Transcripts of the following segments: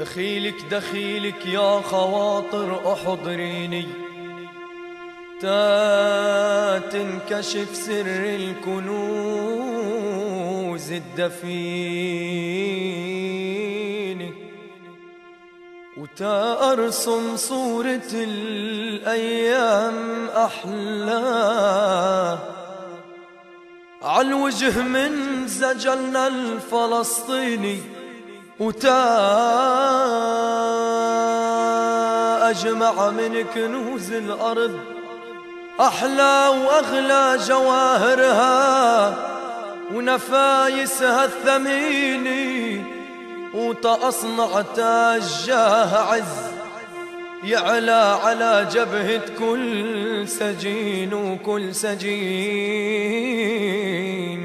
دخيلك دخيلك يا خواطر أحضريني تنكشف سر الكنوز الدفيني وتأرسم صورة الأيام أحلى عالوجه من زجلنا الفلسطيني وتا أجمع من كنوز الأرض أحلى وأغلى جواهرها ونفايسها الثمينة وتأصنع تاج جاه عز يعلى على جبهة كل سجين وكل سجين.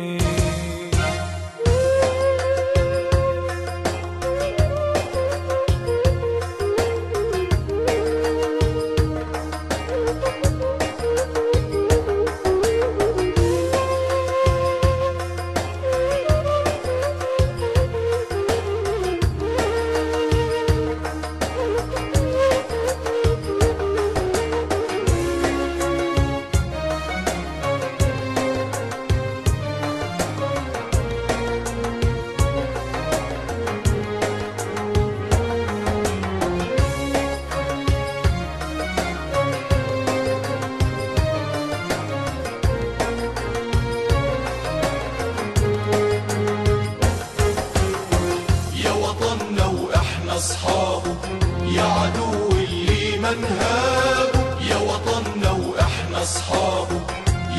يا عدو اللي منهابه يا وطننا واحنا اصحابه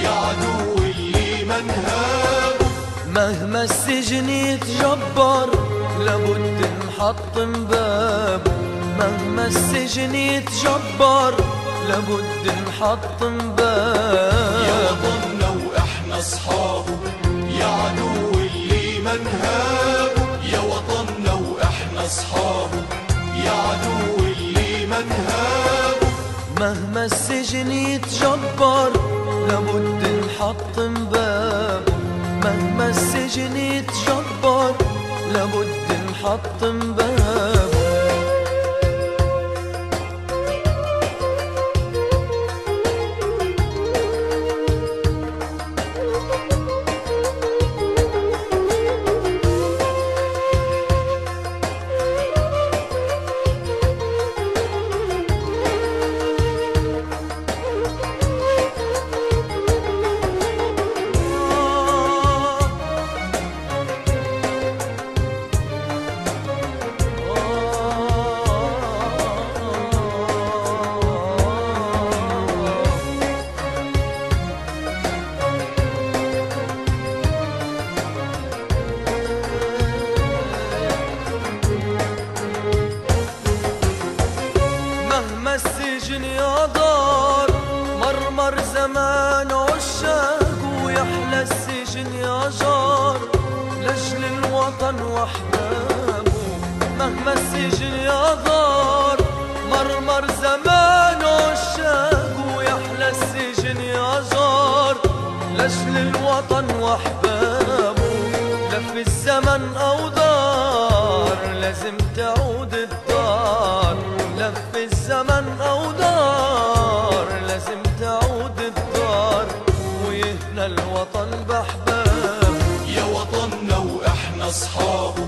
يا عدو اللي منهابه مهما السجن يتجبر لابد نحطم بابه مهما السجن يتجبر لابد نحطم بابه يا وطننا واحنا اصحابه يا عدو اللي منهابه يا وطننا واحنا اصحابه يا عدو اللي منهابه مهما السجن يتجبر لابد نحطم بابه مهما السجن يتجبر لابد نحطم بابه. السجن يا دار مرمر زمان عشاق ويحلى السجن يا جار لجل الوطن وحدابه مهما السجن يغار مرمر زمان عشاقه، يحلى السجن يا جار لاجل الوطن واحبابه. لف الزمن اوضار لازم تعود الدار، لف الزمن اوضار لازم تعود الدار، ويهنى الوطن باحبابه. يا وطننا واحنا اصحابه،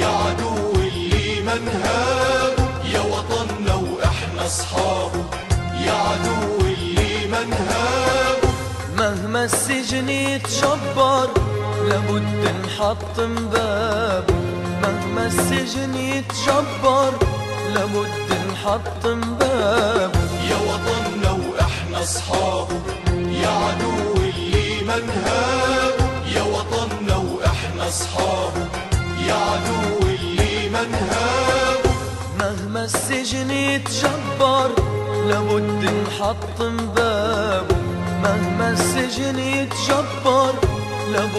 يا عدو اللي منهابه. يا وطننا واحنا اصحابه، يا عدو اللي منهابه. مهما السجن يتجبر لابد نحطم بابه، مهما السجن يتجبر لابد نحطم بابه. يا وطننا واحنا اصحابه، يا عدو اللي منهابه. يا وطننا واحنا اصحابه، يا عدو اللي منهابه. مهما السجن يتجبر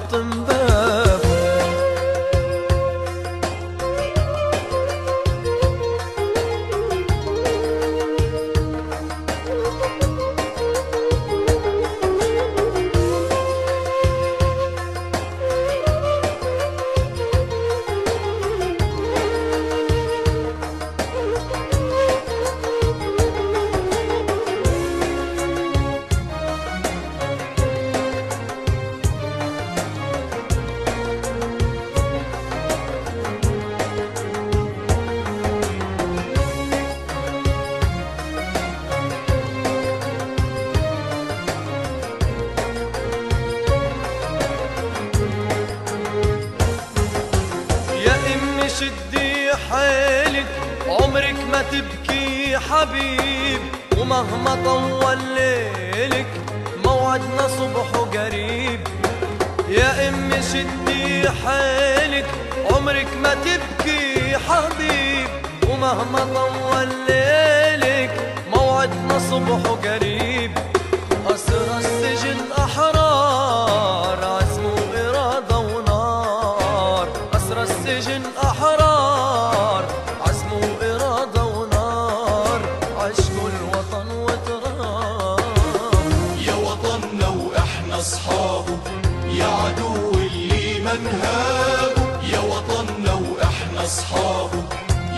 لابد نحطم بابه، مهما السجن يتجبر لابد نحطم بابه. شدي حالك عمرك ما تبكي حبيب، ومهما طول ليلك موعدنا صبحه قريب. يا امي شدي حالك عمرك ما تبكي حبيب، ومهما طول ليلك موعدنا صبحه قريب. أسرى السجن أحرار عزم وإرادة ونار، أسرى السجن أصحابه، يا عدو اللي منهابه. يا وطننا وإحنا أصحابه،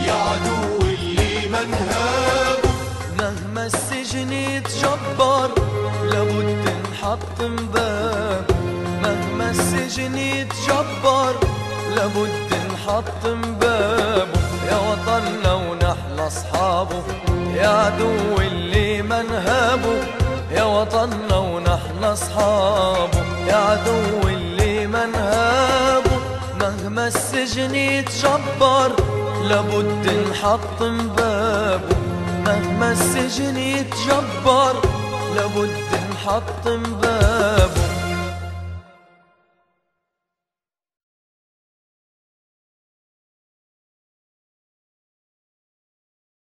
يا عدو اللي منهابه. مهما السجن يتجبر لابد نحطم بابه، مهما السجن يتجبر لابد نحطم بابه. يا وطننا ونحن أصحابه، يا عدو اللي منهابه. يا وطننا ونحن أصحابه، يا عدو اللي منهابه. مهما السجن يتجبر لابد نحطم بابه، مهما السجن يتجبر لابد نحطم بابه.